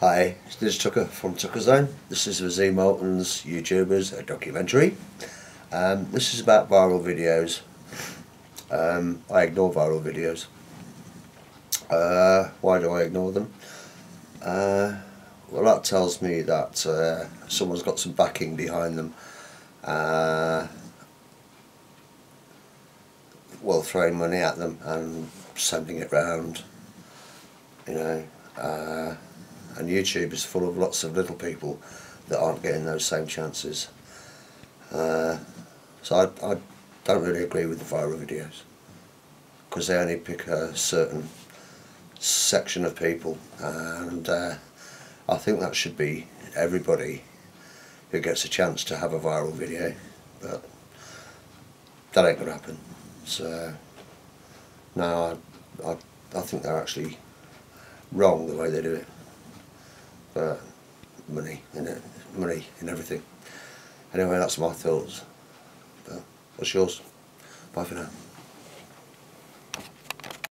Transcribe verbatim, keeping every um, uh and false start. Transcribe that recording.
Hi, this is Tucker from Tucker Zone. This is the Z Moulton's YouTubers a documentary. Um, this is about viral videos. Um, I ignore viral videos. Uh, why do I ignore them? Uh, well, that tells me that uh, someone's got some backing behind them. Uh, well, throwing money at them and sending it round. You know. Uh, And YouTube is full of lots of little people that aren't getting those same chances. Uh, so I, I don't really agree with the viral videos, because they only pick a certain section of people, and uh, I think that should be everybody who gets a chance to have a viral video, but that ain't gonna happen. So no, I, I, I think they're actually wrong the way they do it. Uh, money in it, money in everything. Anyway, that's my thoughts. But what's yours? Bye for now.